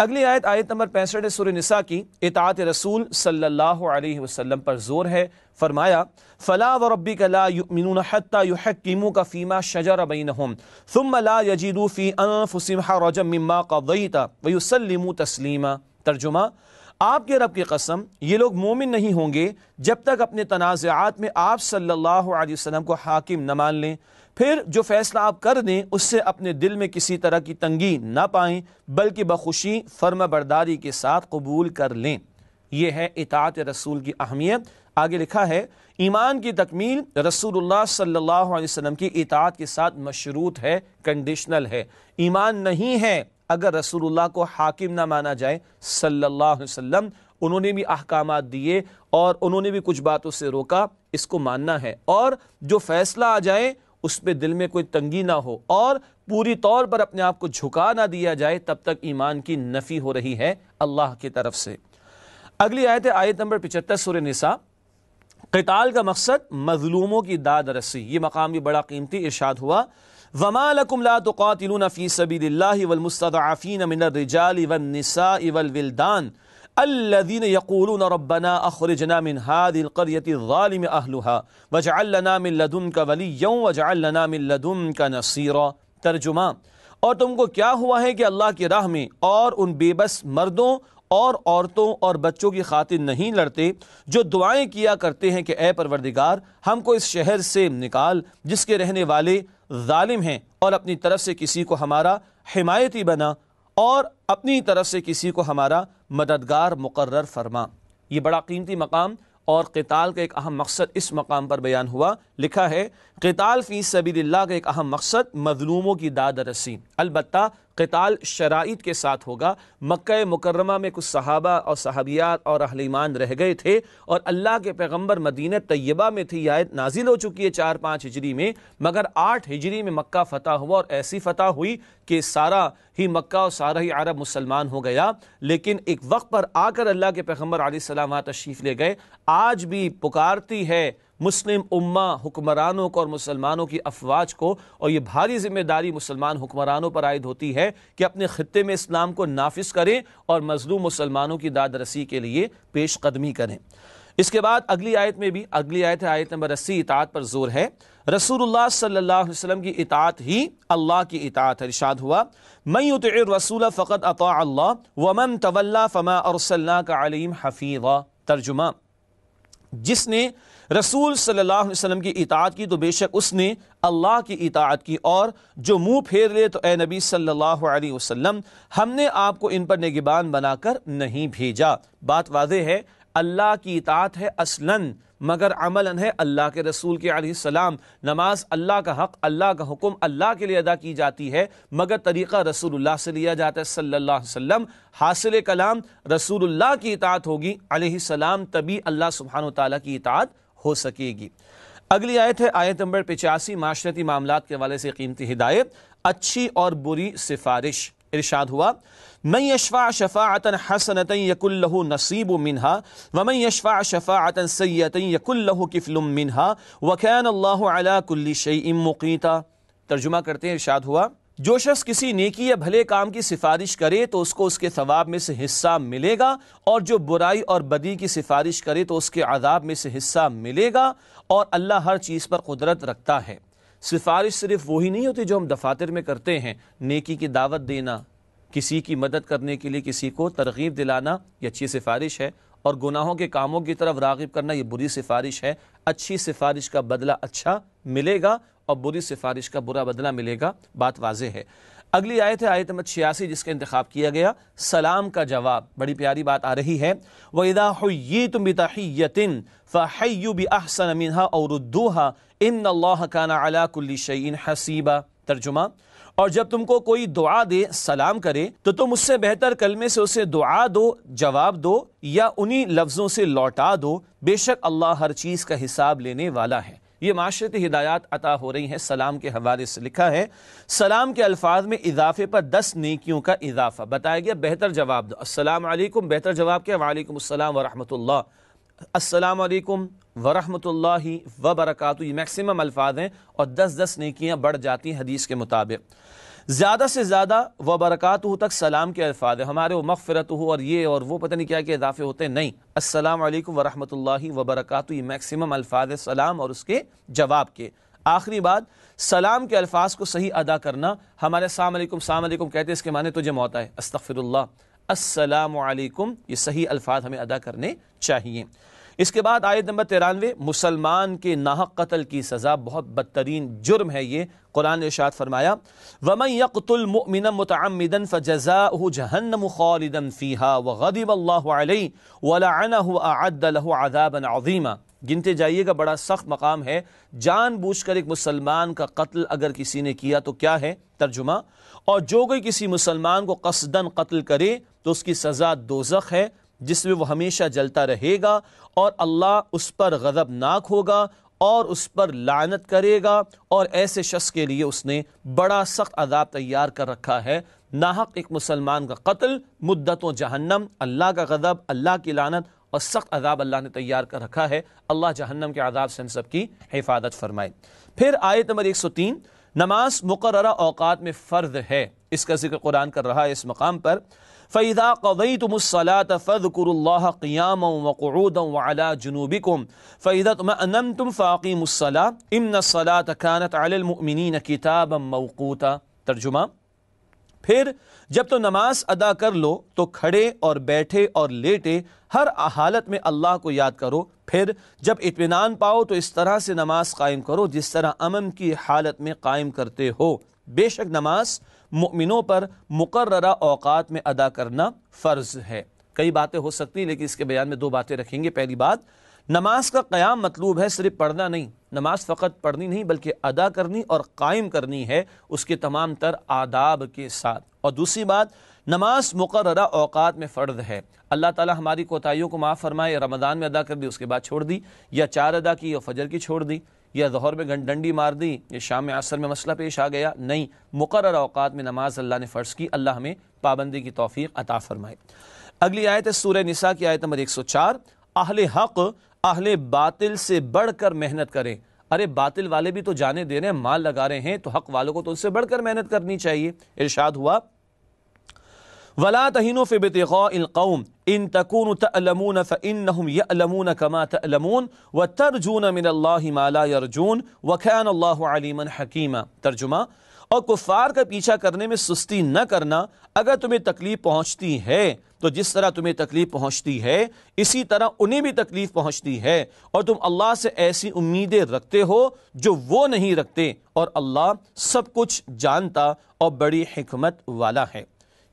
अगली आयत आयत नंबर 65 है सूरह निसा की। इताअत रसूल सल्लल्लाहु अलैहि वसल्लम पर जोर है। फरमाया फला व रब्बिका ला युमिनून हत्ता युहक्किमूका फीमा शजरा बैनहुम थुम्मा ला यजीदू फी अनफुसिहिम हरजम मिम्मा कज़ैता व युसल्लिमू तस्लीमा। तर्जुमा, आपके रब की कसम, ये लोग मोमिन नहीं होंगे जब तक अपने तनाज़ात में आप सल्लल्लाहु अलैहि वसल्लम को हाकिम न मान लें, फिर जो फैसला आप कर दें उससे अपने दिल में किसी तरह की तंगी ना पाएं, बल्कि बखुशी फर्मा बरदारी के साथ कबूल कर लें। यह है इताअत रसूल की अहमियत। आगे लिखा है ईमान की तकमील रसूलुल्लाह सल्लल्लाहु अलैहि वसल्लम की इताअत के साथ मशरूत है, कंडीशनल है। ईमान नहीं है अगर रसूलुल्लाह को हाकिम ना माना जाए सल्लल्लाहु अलैहि वसल्लम। उन्होंने भी अहकामात दिए और उन्होंने भी कुछ बातों से रोका, इसको मानना है, और जो फैसला आ जाए उस पर दिल में कोई तंगी ना हो और पूरी तौर पर अपने आप को झुका ना दिया जाए, तब तक ईमान की नफ़ी हो रही है अल्लाह की तरफ से। अगली आयत है आयत नंबर 75 सूरह निसा। क़िताल का मकसद मज़लूमों की दाद रसी। ये मकाम भी बड़ा कीमती। इरशाद हुआ वमा लकुम ला तुक़ातिलूना फ़ी सबीलिल्लाहि वल्मुस्तदअफ़ीना मिनर रिजालि वन्निसाइ वल्विल्दान अल्लज़ीन यक़ूलूना रब्बना अख़रिजना मिन हाज़िहिल क़र्यति ज़ालिमि अहलुहा वजअल लना मिन लदुनका वलिय्यन वजअल लना मिन लदुनका नसीरा। तर्जुमा, और तुमको क्या हुआ है कि अल्लाह की राह में और उन बेबस मर्दों और औरतों और बच्चों की खातिर नहीं लड़ते जो दुआएं किया करते हैं कि ऐ परवरदिगार हमको इस शहर से निकाल जिसके रहने वाले ज़ालिम हैं, और अपनी तरफ से किसी को हमारा हिमायती बना और अपनी तरफ से किसी को हमारा मददगार मुकर्रर फरमा। ये बड़ा कीमती मकाम और क़िताल का एक अहम मकसद इस मकाम पर बयान हुआ। लिखा है क़िताल फ़ी सबीलिल्लाह का एक अहम मकसद मज़लूमों की दाद रसी। अलबत्ता क़िताल शराइत के साथ होगा। मक्का मुकर्रमा में कुछ सहाबा और सहाबियात और अहले ईमान रह गए थे और अल्लाह के पैगम्बर मदीना तैयबा में थी। आयत नाजिल हो चुकी है 4-5 हिजरी में, मगर 8 हिजरी में मक्का फ़तह हुआ और ऐसी फ़तह हुई कि सारा ही मक्का और सारा ही अरब मुसलमान हो गया। लेकिन एक वक्त पर आकर अल्लाह के पैगम्बर अलैहिस्सलाम वहाँ तशरीफ़ ले गए। आज भी पुकारती है मुस्लिम उम्मा हुक्मरानों को और मुसलमानों की अफवाज को, और ये भारी जिम्मेदारी मुसलमान हुक्मरानों पर आयद होती है कि अपने ख़ित्ते में इस्लाम को नाफिज करें और मज़लूम मुसलमानों की दादरसी के लिए पेश कदमी करें। इसके बाद अगली आयत में भी, अगली आयत है आयत नंबर 80, इताअत पर जोर है। रसूलुल्लाह सल्लल्लाहु अलैहि वसल्लम की इताअत ही अल्लाह की इताअत है। इरशाद हुआ मन युतिइर रसूल फ़क़द अता अल्लाह व मन तवल्ला फ़मा अरसलनाका अलैहिम हफ़ीज़ा। तर्जुमा, जिसने रसूल सल्लल्लाहु अलैहि वसल्लम की इताअत की तो बेशक उसने अल्लाह की इताअत की, और जो मुंह फेर ले तो ए नबी सल्लल्लाहु अलैहि वसल्लम हमने आपको इन पर निगबान बनाकर नहीं भेजा। बात वाज़ेह है, अल्लाह की इताअत है असलन, मगर अमलन है अल्लाह के रसूल के अलैहिस्सलाम। नमाज अल्लाह का हक़, अल्लाह का हुक्म अल्लाह के लिए अदा की जाती है, मगर तरीक़ा रसूलुल्लाह से लिया जाता है सल्लल्लाहु अलैहि वसल्लम। हासिल कलाम रसूलुल्लाह की इताअत होगी अलैहिस्सलाम, तभी अल्लाह सुब्हानहु तआला की इताअत हो सकेगी। अगली आयत है आयत नंबर 85, माशरती मामलात के हवाले से कीमती हिदायत, अच्छी और बुरी सिफारिश। इरशाद हुआ मन यशफ़ा शफ़ाअतन हसनतन यकुन लहु नसीबु मिन्हा व मन यशफ़ा शफ़ाअतन सय्यतन यकुन लहु किफ़लुम मिन्हा व कान अल्लाहु अला कुल्लि शैइन मुक़ीता। तर्जुमा करते हैं, इरशाद हुआ जो शख्स किसी नेकी या भले काम की सिफारिश करे तो उसको उसके सवाब में से हिस्सा मिलेगा, और जो बुराई और बदी की सिफारिश करे तो उसके अज़ाब में से हिस्सा मिलेगा, और अल्लाह हर चीज़ पर कुदरत रखता है। सिफारिश सिर्फ वही नहीं होती जो हम दफातर में करते हैं, नेकी की दावत देना, किसी की मदद करने के लिए किसी को तरगीब दिलाना, ये अच्छी सिफारिश है, और गुनाहों के कामों की तरफ राग़िब करना, ये बुरी सिफारिश है। अच्छी सिफारिश का बदला अच्छा मिलेगा और बुरी सिफारिश का बुरा बदला मिलेगा। बात वाज़े है। अगली आयत है आयत नंबर 86 जिसका इंतखाब किया गया सलाम का जवाब। बड़ी प्यारी बात आ रही है, वइदा हुय्यितुम बितहिय्यतिन फहय्यु बिअहसन मिनहा औ रुद्दूहा इन्नल्लाह काना अला कुल्लि शैइन हसीबा। तर्जुमा, और जब तुमको कोई दुआ दे, सलाम करे, तो तुम उससे बेहतर कलमे से उसे दुआ दो, जवाब दो, या उन्हीं लफ्ज़ों से लौटा दो, बेशक अल्लाह हर चीज़ का हिसाब लेने वाला है। ये माशरती हिदायत अता हो रही है सलाम के हवाले से। लिखा है सलाम के अल्फाज में इजाफे पर 10 नेकियों का इजाफा। बताया गया बेहतर जवाब दो, अस्सलाम वालेकुम, बेहतर जवाब क्या, वालेकुम अस्सलाम व रहमतुल्लाह, अस्सलाम वालेकुम वरहमतुल्लाहि वबरकातु। ये मैक्सिमम अल्फाज हैं और 10-10 नेकियाँ बढ़ जाती हैं हदीस के मुताबिक। ज़्यादा से ज़्यादा वबरकातु तक सलाम के अल्फाज हैं। हमारे वो मग़फ़िरतुहु और ये और वो पता नहीं क्या क्या इजाफे होते हैं। नहीं, अस्सलाम वालेकुम वरहमतुल्लाहि वबरकातु ये मैक्सिमम अल्फाज है सलाम और उसके जवाब के। आखिरी बात, सलाम के अल्फाज को सही अदा करना। हमारे अस्सलाम वालेकुम कहते हैं, इसके माने तुझे मौत आए, अस्तग़फिरुल्लाह, अस्सलामु अलैकुम, ये सही अल्फाज हमें अदा करने चाहिए। इसके बाद आयत नंबर 93 मुसलमान के नाहक कत्ल की सज़ा, बहुत बदतरीन जुर्म है ये। कुरान ने इरशाद फरमाया वमन यक़्तुल मुअमिनन मुतअम्मिदन फ़जज़ाउहु जहन्नम ख़ालिदन फ़ीहा व ग़दिब अल्लाहु अलैहि व लअनहु व अअद्द लहु अज़ाबन अज़ीमा। गिनते जाइएगा, बड़ा सख्त मकाम है। जानबूझकर एक मुसलमान का कत्ल अगर किसी ने किया तो क्या है? तर्जुमा, और जो कोई किसी मुसलमान को क़स्दन कत्ल करे तो उसकी सज़ा दोज़ख है जिसमें वो हमेशा जलता रहेगा और अल्लाह उस पर गज़बनाक होगा और उस पर लानत करेगा, और ऐसे शख्स के लिए उसने बड़ा सख्त अज़ाब तैयार कर रखा है। नाहक एक मुसलमान का कत्ल, मुद्दतों जहन्नम, अल्लाह का गज़ब, अल्लाह की लानत और सख्त अज़ाब अल्लाह ने तैयार कर रखा है। अल्लाह जहन्नम के अज़ाब से हम सब की हिफाजत फरमाए। फिर आयत नंबर 103 नमाज मुकर्ररा औक़ात में फ़र्ज़ है, इसका जिक्र कुरान कर रहा है इस मकाम पर। फ़इज़ा क़ज़ैतुमुस्सलात फ़ज़्कुरुल्लाह क़ियामन व क़ुऊदन व अला जुनूबिकुम फ़इज़ा तमअन्नमतुम फ़अक़ीमुस्सलात इन्नस्सलात कानत अलल मुमिनीन किताबन मौक़ूता। तर्जुमा, फिर जब तो नमाज अदा कर लो तो खड़े और बैठे और लेटे हर हालत में अल्लाह को याद करो। फिर जब इत्मीनान पाओ तो इस तरह से नमाज कायम करो जिस तरह अमन की हालत में कायम करते हो। बेशक नमाज मुमिनों पर मुकर्ररा औकात में अदा करना फ़र्ज़ है। कई बातें हो सकती हैं लेकिन इसके बयान में दो बातें रखेंगे। पहली बात, नमाज का क़याम मतलूब है, सिर्फ पढ़ना नहीं। नमाज फ़कत पढ़नी नहीं बल्कि अदा करनी और कायम करनी है उसके तमाम तर आदाब के साथ। और दूसरी बात, नमाज मुकर्ररा औकात में फ़र्ज़ है। अल्लाह ताला हमारी कोताहियों को माफ़ फरमाए। रमदान में अदा कर दी उसके बाद छोड़ दी, या 4 अदा की और फजर की छोड़ दी, या दोहर में डंडी मार दी, या शाम में असर में मसला पेश आ गया। नहीं, मुकर्ररा औकात में नमाज अल्लाह ने फ़र्ज़ की। अल्लाह हमें पाबंदी की तौफ़ीक़ अता फरमाए। अगली आयत है सूरह निसा की आयत नंबर 104 अहले हक़ अहले बातिल से बढ़कर मेहनत करें। अरे बातिल वाले भी तो जाने दे रहे हैं, माल लगा रहे हैं, तो हक़ वालों को तो उनसे बढ़कर मेहनत करनी चाहिए। इरशाद हुआ वला तहीनु फी इब्तिगाइल कौम इन तकूनु तअलमून फइन्नहुम यअलमून कमा तअलमून व तरजून मिनल्लाहि मा ला यरजून व कान अल्लाहु अलीमन हकीमा। तर्जुमा, और कुफ़ार का पीछा करने में सुस्ती न करना। अगर तुम्हें तकलीफ़ पहुँचती है तो जिस तरह तुम्हें तकलीफ़ पहुँचती है इसी तरह उन्हें भी तकलीफ़ पहुँचती है, और तुम अल्लाह से ऐसी उम्मीदें रखते हो जो वो नहीं रखते, और अल्लाह सब कुछ जानता और बड़ी हिकमत वाला है।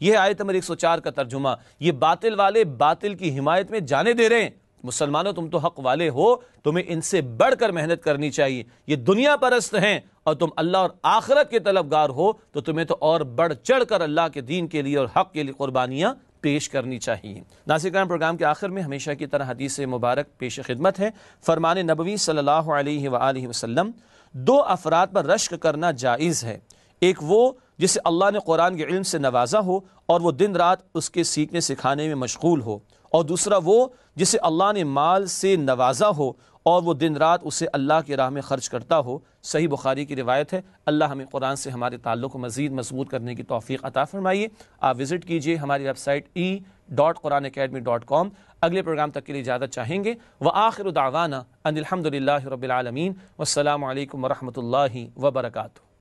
यह आयत नंबर 104 का तर्जुमा। ये बातिल वाले बातिल की हिमायत में जाने दे रहे हैं। मुसलमानों, तुम तो हक़ वाले हो, तुम्हें इनसे बढ़कर मेहनत करनी चाहिए। ये दुनिया परस्त हैं और तुम अल्लाह और आखिरत के तलबगार हो, तो तुम्हें तो और बढ़ चढ़ कर अल्लाह के दीन के लिए और हक़ के लिए कुर्बानियाँ पेश करनी चाहिए। नाज़रीन, प्रोग्राम के आखिर में हमेशा की तरह हदीस मुबारक पेश खिदमत है। फरमान नबवी सल्लल्लाहु अलैहि वसल्लम, दो अफराद पर रश्क करना जायज़ है। एक वो जिसे अल्लाह ने कुरान के इल्म से नवाजा हो और वो दिन रात उसके सीखने सिखाने में मशगूल हो, और दूसरा वो जिसे अल्लाह ने माल से नवाजा हो और वो दिन रात उसे अल्लाह की राह में ख़र्च करता हो। सही बुखारी की रिवायत है। अल्लाह हमें कुरान से हमारे ताल्लुक़ को मज़ीद मजबूत करने की तौफ़ीक़ अता फ़रमाइए। आप विज़िट कीजिए हमारी वेबसाइट e.quranacademy.com। अगले प्रोग्राम तक के लिए इजाज़त चाहेंगे। व आखिर दावाना अनिल्हम्दुलिल्लाहि रब्बिल आलमीन। वस्सलामु अलैकुम वरहमतुल्लाहि वबरकातुहू।